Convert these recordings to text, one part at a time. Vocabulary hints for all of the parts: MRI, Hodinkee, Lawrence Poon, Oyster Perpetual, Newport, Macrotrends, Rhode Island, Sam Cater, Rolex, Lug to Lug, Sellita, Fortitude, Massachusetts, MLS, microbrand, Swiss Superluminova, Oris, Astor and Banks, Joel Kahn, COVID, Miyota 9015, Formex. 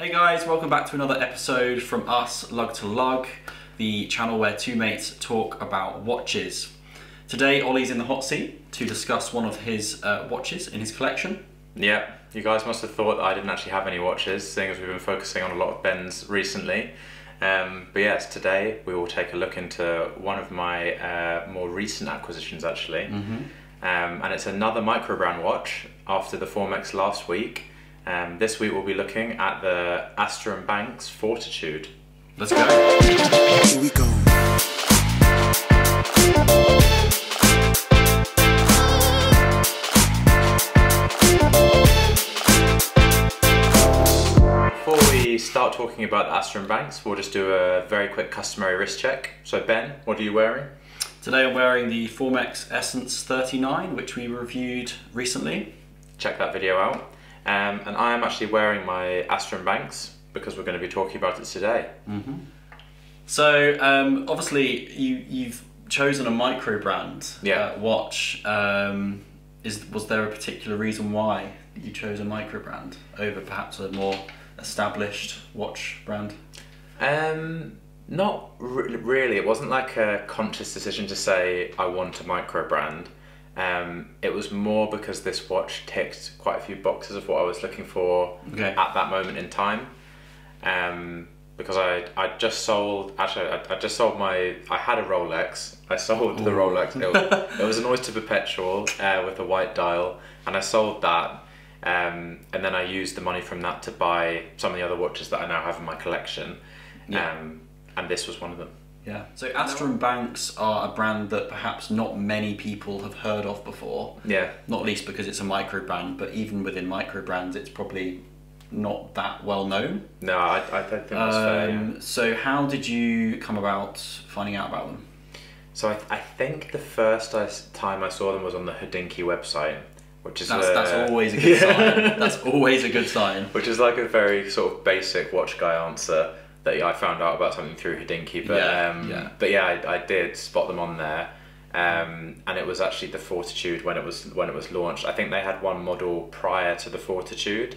Hey guys, welcome back to another episode from us, Lug to Lug, the channel where two mates talk about watches. Today, Ollie's in the hot seat to discuss one of his watches in his collection. Yeah, you guys must have thought that I didn't actually have any watches, seeing as we've been focusing on a lot of Ben's recently. But yes, today we will take a look into one of my more recent acquisitions actually. And it's another micro-brand watch after the Formex last week. This week we'll be looking at the Astor and Banks Fortitude. Let's go. Here we go. Before we start talking about the Astor and Banks, we'll just do a very quick customary wrist check. So Ben, what are you wearing? Today I'm wearing the Formex Essence 39, which we reviewed recently. Check that video out. And I am actually wearing my Astor & Banks because we're going to be talking about it today. So obviously you've chosen a micro brand watch. Was there a particular reason why you chose a micro brand over perhaps a more established watch brand? Not really. It wasn't like a conscious decision to say I want a micro brand. It was more because this watch ticked quite a few boxes of what I was looking for at that moment in time. Because I had a Rolex. I sold the Rolex. It was an Oyster Perpetual with a white dial, and I sold that. And then I used the money from that to buy some of the other watches that I now have in my collection. And this was one of them. Yeah. So Astor and Banks are a brand that perhaps not many people have heard of before. Yeah. Not least because it's a micro brand, but even within micro brands, it's probably not that well known. No, I don't think that's fair. So how did you come about finding out about them? So I think the first time I saw them was on the Hodinkee website, which is that's always a good sign. That's always a good sign. Which is like a very sort of basic watch guy answer. That I found out about something through Hodinkee, but I did spot them on there, and it was actually the Fortitude when it was launched. I think they had one model prior to the Fortitude,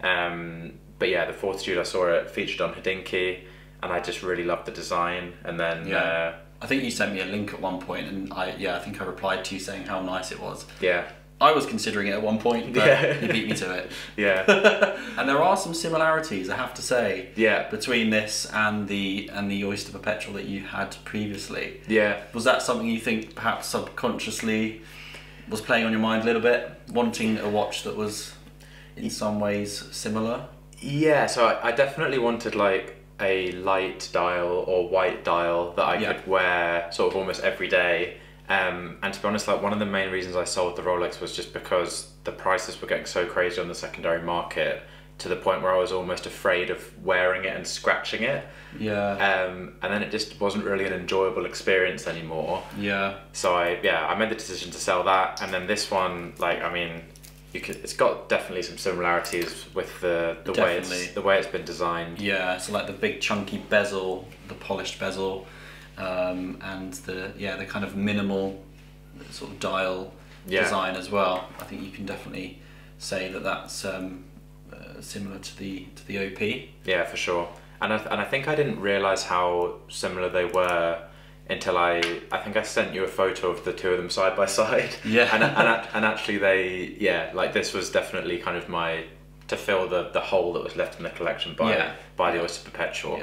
but yeah, the Fortitude, I saw it featured on Hodinkee, and I just really loved the design. And then I think you sent me a link at one point, and I think I replied to you saying how nice it was. Yeah. I was considering it at one point, but you beat me to it. And there are some similarities, I have to say, between this and the Oyster Perpetual that you had previously. Was that something you think perhaps subconsciously was playing on your mind a little bit, wanting a watch that was in some ways similar? Yeah, so I definitely wanted like a light dial or white dial that I could wear sort of almost every day. And to be honest, like one of the main reasons I sold the Rolex was just because the prices were getting so crazy on the secondary market to the point where I was almost afraid of wearing it and scratching it. And then it just wasn't really an enjoyable experience anymore. So I made the decision to sell that, and then this one, like, I mean, it's got definitely some similarities with the way it's been designed. So like the big chunky bezel, the polished bezel. And the kind of minimal sort of dial design as well. I think you can definitely say that that's similar to the OP. Yeah, for sure. And I think I didn't realise how similar they were until I think I sent you a photo of the two of them side by side. And actually they like this was definitely kind of to fill the hole that was left in the collection by the Oyster Perpetual.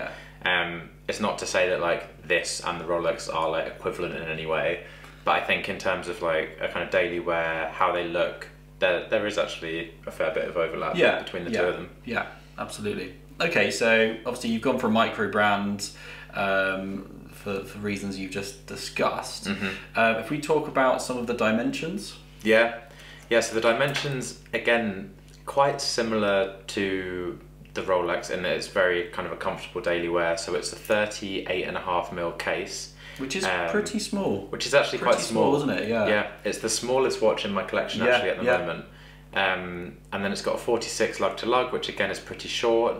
It's not to say that like this and the Rolex are like equivalent in any way, but I think in terms of like a kind of daily wear, how they look, there is actually a fair bit of overlap between the two of them. Yeah, absolutely. Okay, so obviously you've gone for a micro brand for reasons you've just discussed. If we talk about some of the dimensions. So the dimensions, again, quite similar to the Rolex, and it's very kind of a comfortable daily wear. So it's a 38.5mm case, which is pretty small. Which is actually pretty quite small, isn't it? Yeah. It's the smallest watch in my collection actually at the moment. And then it's got a 46 lug to lug, which again is pretty short.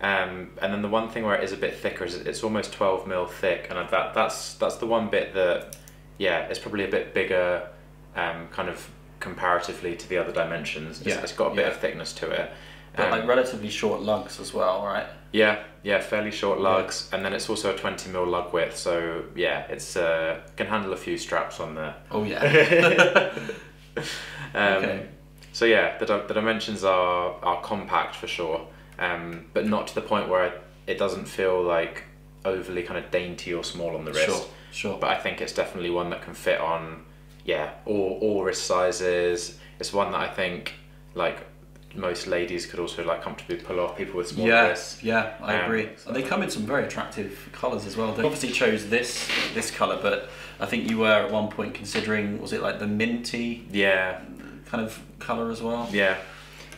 And then the one thing where it is a bit thicker is it's almost 12mm thick, and that's the one bit that it's probably a bit bigger, kind of comparatively to the other dimensions. It's got a bit of thickness to it. But like relatively short lugs as well, right? Yeah, yeah, fairly short lugs, and then it's also a 20mm lug width, so yeah, it's can handle a few straps on there. Oh yeah. Okay. So yeah, the dimensions are compact for sure, but not to the point where it doesn't feel like overly kind of dainty or small on the wrist. Sure, sure. But I think it's definitely one that can fit on, yeah, all wrist sizes. It's one that I think like most ladies could also like comfortably pull off, people with small wrists. Yeah, I agree. So they come in some very attractive colours as well. They obviously chose this colour, but I think you were at one point considering, was it like the minty? Yeah. Kind of colour as well. Yeah,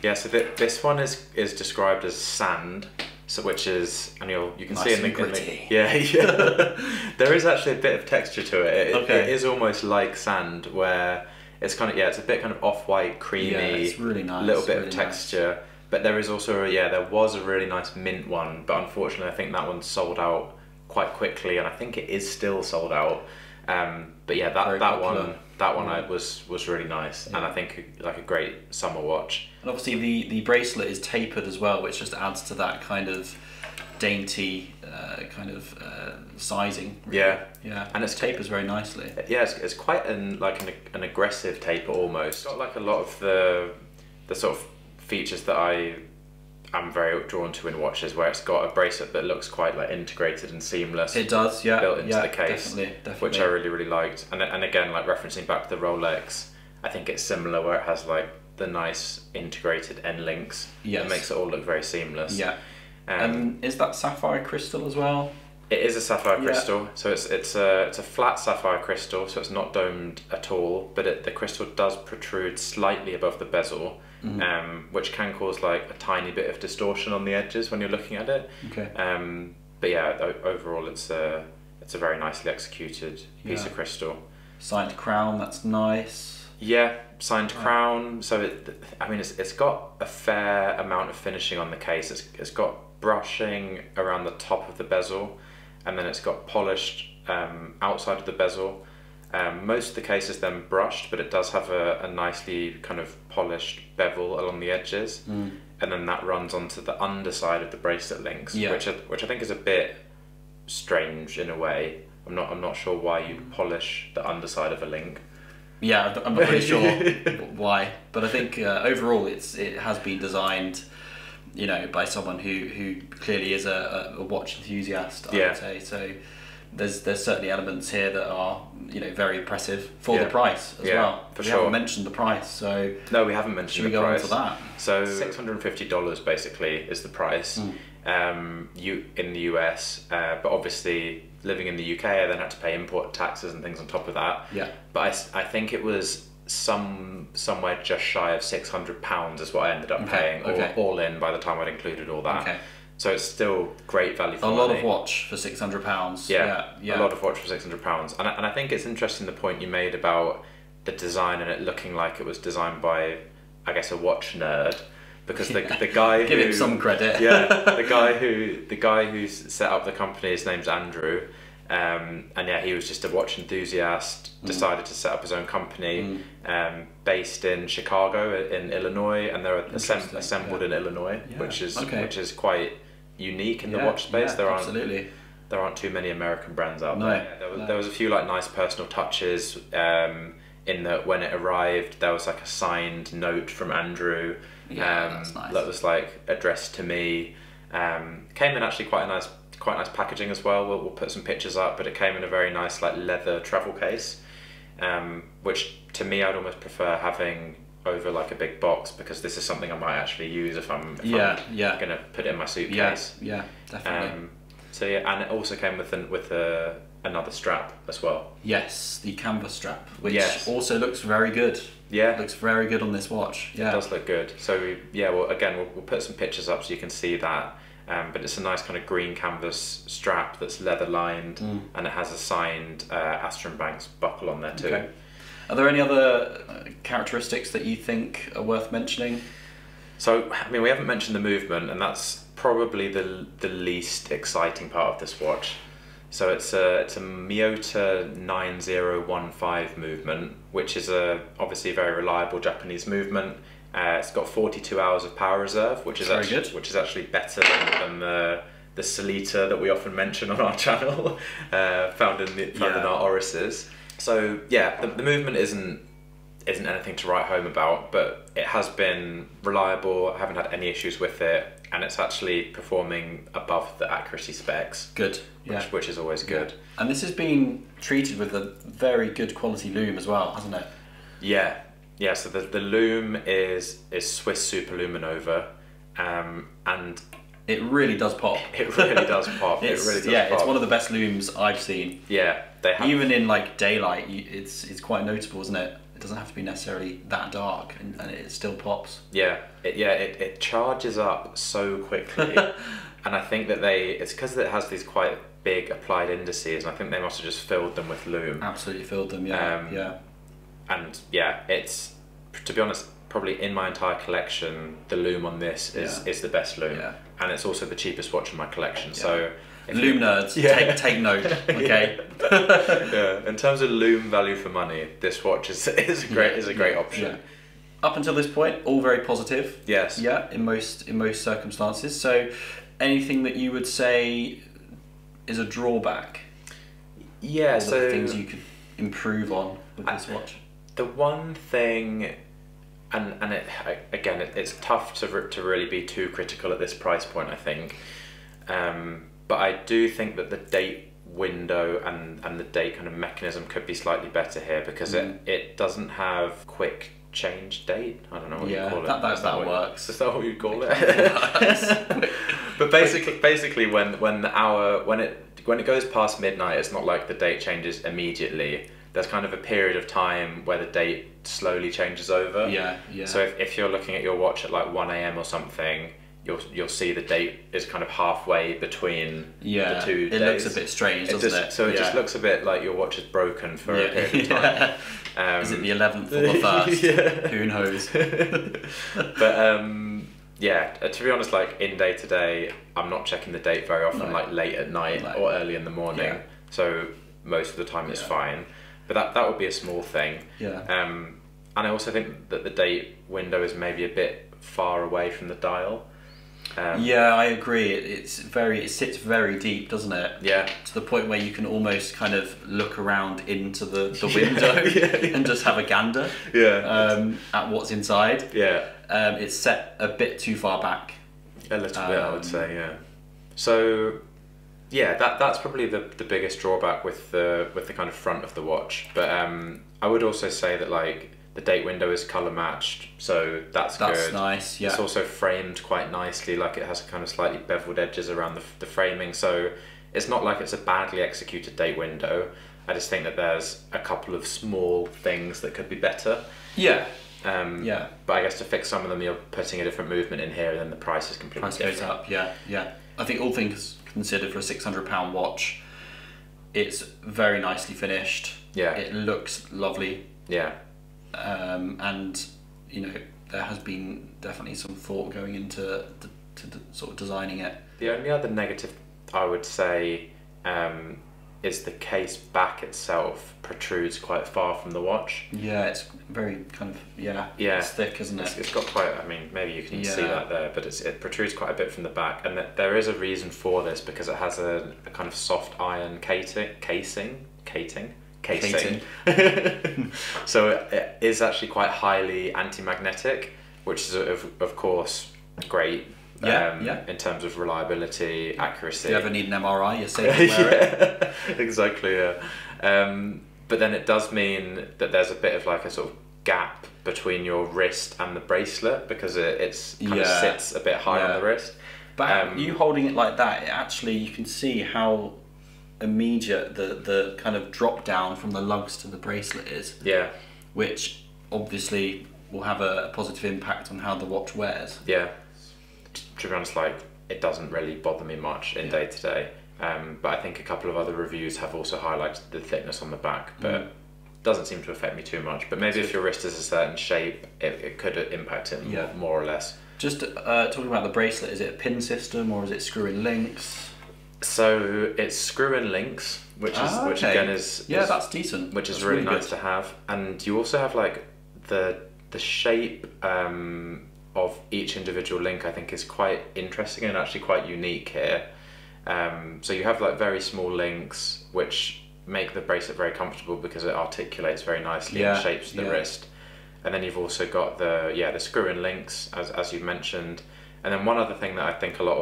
yeah. So this one is described as sand, so which is, and you can nice see in the yeah, yeah. There is actually a bit of texture to it. It is almost like sand, where it's kind of it's a bit kind of off-white, creamy. Yeah, it's really nice. Little bit really of texture, nice. But there is also there was a really nice mint one, but unfortunately I think that one sold out quite quickly, and I think it is still sold out. But yeah, that one was really nice, and I think like a great summer watch. And obviously the bracelet is tapered as well, which just adds to that kind of dainty kind of sizing. Really. Yeah, yeah. And it tapers very nicely. Yeah, it's quite an aggressive taper almost. It's got like a lot of the sort of features that I'm very drawn to in watches, where it's got a bracelet that looks quite like integrated and seamless. It does, yeah. Built into the case, definitely. Which I really liked. And again, like referencing back to the Rolex, I think it's similar, where it has like the nice integrated end links. Yes. That makes it all look very seamless. Yeah. And is that sapphire crystal as well? It is a sapphire crystal, so it's a flat sapphire crystal, so it's not domed at all, but the crystal does protrude slightly above the bezel, which can cause like a tiny bit of distortion on the edges when you're looking at it. Okay. But yeah, overall it's a very nicely executed piece of crystal. Signed crown, that's nice. Yeah, signed crown. So I mean, it's got a fair amount of finishing on the case. It's got brushing around the top of the bezel, and then it's got polished outside of the bezel. Most of the case is then brushed, but it does have a nicely kind of polished bevel along the edges, and then that runs onto the underside of the bracelet links, which I think is a bit strange in a way. I'm not sure why you'd polish the underside of a link. Yeah, I'm not really sure why, but I think overall it has been designed, you know, by someone who clearly is a watch enthusiast, I would say. So there's certainly elements here that are, you know, very impressive for the price as well. For sure. We haven't mentioned the price, so no, we haven't mentioned the price. Should we go on to that? So $650 basically is the price in the US, but obviously living in the UK, I then had to pay import taxes and things on top of that. Yeah. But I think it was somewhere just shy of £600 is what I ended up paying, all in, by the time I'd included all that. Okay. So it's still great value for money. A lot of watch for £600. Yeah, yeah. A lot of watch for £600, and I think it's interesting the point you made about the design and it looking like it was designed by, I guess, a watch nerd, because the guy give him some credit. Yeah, the guy who set up the company, his name's Andrew. And yeah, he was just a watch enthusiast, decided to set up his own company, based in Chicago, in Illinois, and they're assembled in Illinois, which is quite unique in the watch space. Yeah, there aren't too many American brands out there. There was a few like nice personal touches, in that when it arrived, there was like a signed note from Andrew, that's nice. That was like addressed to me. Came in actually quite nice packaging as well. We'll put some pictures up, but it came in a very nice like leather travel case, which to me I'd almost prefer having over like a big box, because this is something I might actually use if I'm gonna put it in my suitcase. Yeah, definitely. So yeah, and it also came with another strap as well. Yes, the canvas strap, which also looks very good. Yeah, it looks very good on this watch. Yeah, it does look good. So we'll put some pictures up so you can see that. But it's a nice kind of green canvas strap that's leather lined, and it has a signed Astor and Banks buckle on there too. Okay. Are there any other characteristics that you think are worth mentioning? So, I mean, we haven't mentioned the movement, and that's probably the least exciting part of this watch. So it's a Miyota 9015 movement, which is obviously a very reliable Japanese movement. It's got 42 hours of power reserve, which is actually better than the Sellita that we often mention on our channel, found in our Orises. So yeah, the movement isn't anything to write home about, but it has been reliable. I haven't had any issues with it, and it's actually performing above the accuracy specs. Good, which is always good. And this has been treated with a very good quality loom as well, hasn't it? Yeah, yeah. So the loom is Swiss Superluminova, and it really does pop. It really does pop. It really does pop. It's one of the best looms I've seen. Yeah, they have. Even in like daylight, it's quite noticeable, isn't it? It doesn't have to be necessarily that dark, and it still pops. Yeah, it charges up so quickly, and I think that it's because it has these quite big applied indices, and I think they must have just filled them with loom. Absolutely filled them, yeah, And yeah, it's, to be honest, probably in my entire collection, the loom on this is the best loom, and it's also the cheapest watch in my collection. Yeah. So. Loom nerds, take note, okay? Yeah. In terms of loom value for money, this watch is a great option. Yeah. Up until this point, all very positive. Yes. Yeah, in most circumstances. So, anything that you would say is a drawback? Yeah. So things you could improve on with this watch. The one thing. And it's tough to really be too critical at this price point, I think. But I do think that the date window and the date kind of mechanism could be slightly better here, because it doesn't have quick change date. I don't know what you call it. That works. Is that what you call it? But basically when it goes past midnight, it's not like the date changes immediately. There's kind of a period of time where the date slowly changes over. Yeah, yeah. So if you're looking at your watch at like 1 AM or something, you'll see the date is kind of halfway between the 2 days. It looks a bit strange, doesn't it? So it just looks a bit like your watch is broken for a period of time. Is it the 11th or the 1st? Who knows? But yeah, to be honest, like in day-to-day, I'm not checking the date very often, like late at night or early in the morning. Yeah. So most of the time it's fine. But that would be a small thing. Yeah. And I also think that the date window is maybe a bit far away from the dial. Yeah, I agree. It sits very deep, doesn't it? Yeah. To the point where you can almost kind of look around into the window and just have a gander. Yeah. At what's inside. Yeah. It's set a bit too far back. A little bit, I would say. Yeah. So, yeah, that's probably the biggest drawback with the kind of front of the watch. But I would also say that like. The date window is colour matched, so that's good. That's nice, yeah. It's also framed quite nicely, like it has kind of slightly beveled edges around the framing, so it's not like it's a badly executed date window. I just think that there's a couple of small things that could be better. Yeah. But I guess to fix some of them, you're putting a different movement in here, and then the price is completely different. Price goes up, yeah. I think all things considered for a £600 watch, it's very nicely finished. Yeah. It looks lovely. Yeah. And you know, there has been definitely some thought going into to sort of designing it. The only other negative I would say is the case back itself protrudes quite far from the watch. Yeah, it's very kind of it's thick, isn't it? It's got quite. I mean, maybe you can see that there, but it protrudes quite a bit from the back, and there is a reason for this because it has a kind of soft iron casing. So it is actually quite highly anti-magnetic, which is of course great in terms of reliability, accuracy. If you ever need an MRI, you're safe to wear it. Exactly, yeah. But then it does mean that there's a bit of like a sort of gap between your wrist and the bracelet because it's kind of sits a bit high on the wrist. But you holding it like that, actually you can see how immediate the kind of drop down from the lugs to the bracelet is, which obviously will have a positive impact on how the watch wears. To be honest, like it doesn't really bother me much in day to day, but I think a couple of other reviews have also highlighted the thickness on the back, but doesn't seem to affect me too much. But maybe if your wrist is a certain shape, it could impact it more or less. Just talking about the bracelet, is it a pin system or is it screw and links? So it's screw and links, which which again is that's decent. Which is really nice to have, and you also have like the the shape of each individual link I think is quite interesting and actually quite unique here. So you have like very small links which make the bracelet very comfortable because it articulates very nicely and shapes the wrist. And then you've also got the screw-in links as you mentioned. And then one other thing that I think a lot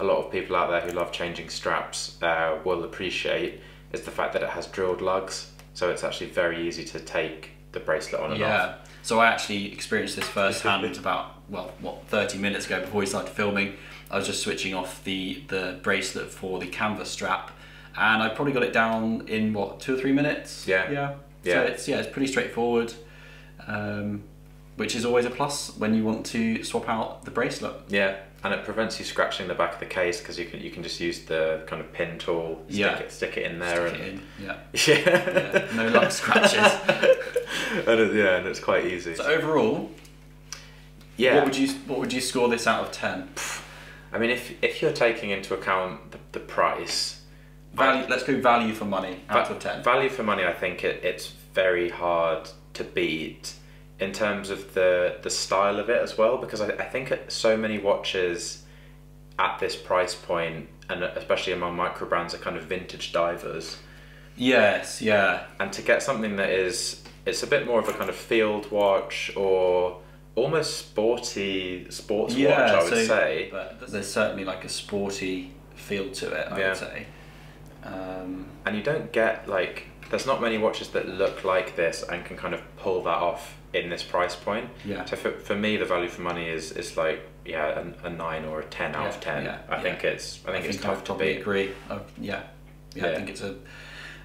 of people out there who love changing straps will appreciate is the fact that it has drilled lugs, so it's actually very easy to take the bracelet on and off. Yeah, so I actually experienced this firsthand about, well, what, 30 minutes ago before we started filming. I was just switching off the bracelet for the canvas strap, and I probably got it down in, what, 2 or 3 minutes? Yeah. So it's pretty straightforward, which is always a plus when you want to swap out the bracelet. Yeah, and it prevents you scratching the back of the case because you can just use the kind of pin tool, stick it in there. Yeah. No luck scratches. and it's quite easy. So overall, what would you score this out of 10? I mean, if you're taking into account the price, let's go value for money out of 10. Value for money, I think it's very hard to beat. In terms of the style of it as well, because I think so many watches at this price point, and especially among micro brands, are kind of vintage divers. Yes, yeah. And to get something that it's a bit more of a kind of field watch or almost sports watch, I would say. But there's certainly like a sporty feel to it, I would say. And you don't get like, there's not many watches that look like this and can kind of pull that off in this price point. Yeah. So for me, the value for money is like, a 9 or a 10 out of 10. Yeah. I think it's tough to beat. Agree. Yeah. I think it's a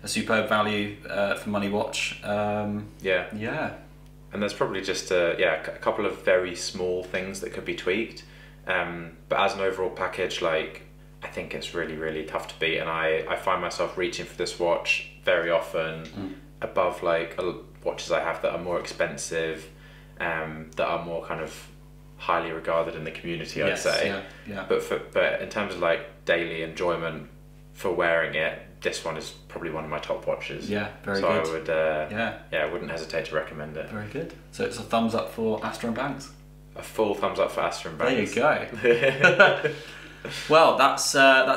superb value for money watch. Yeah. And there's probably just a couple of very small things that could be tweaked, but as an overall package, like I think it's really, really tough to beat. And I find myself reaching for this watch very often above like watches I have that are more expensive, that are more kind of highly regarded in the community, I'd say. Yeah. But in terms of like daily enjoyment for wearing it, this one is probably one of my top watches. Yeah, very good. So I would, I wouldn't hesitate to recommend it. Very good. So it's a thumbs up for Astor and Banks. A full thumbs up for Astor and Banks. There you go. Well, that's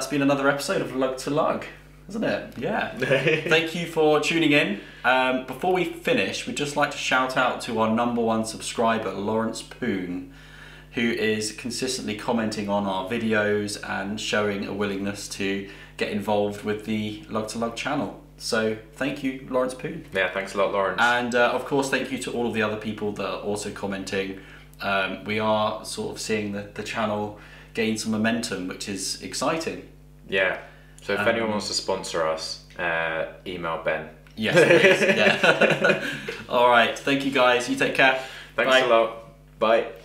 been another episode of Lug to Lug, isn't it? Yeah. Thank you for tuning in. Before we finish, we'd just like to shout out to our #1 subscriber, Lawrence Poon, who is consistently commenting on our videos and showing a willingness to get involved with the Lug to Lug channel. So thank you, Lawrence Poon. Yeah, thanks a lot, Lawrence. And of course, thank you to all of the other people that are also commenting. We are sort of seeing the channel gain some momentum, which is exciting. Yeah. So if anyone wants to sponsor us, email Ben. Yes, please. Yeah. All right. Thank you, guys. You take care. Thanks a lot. Bye.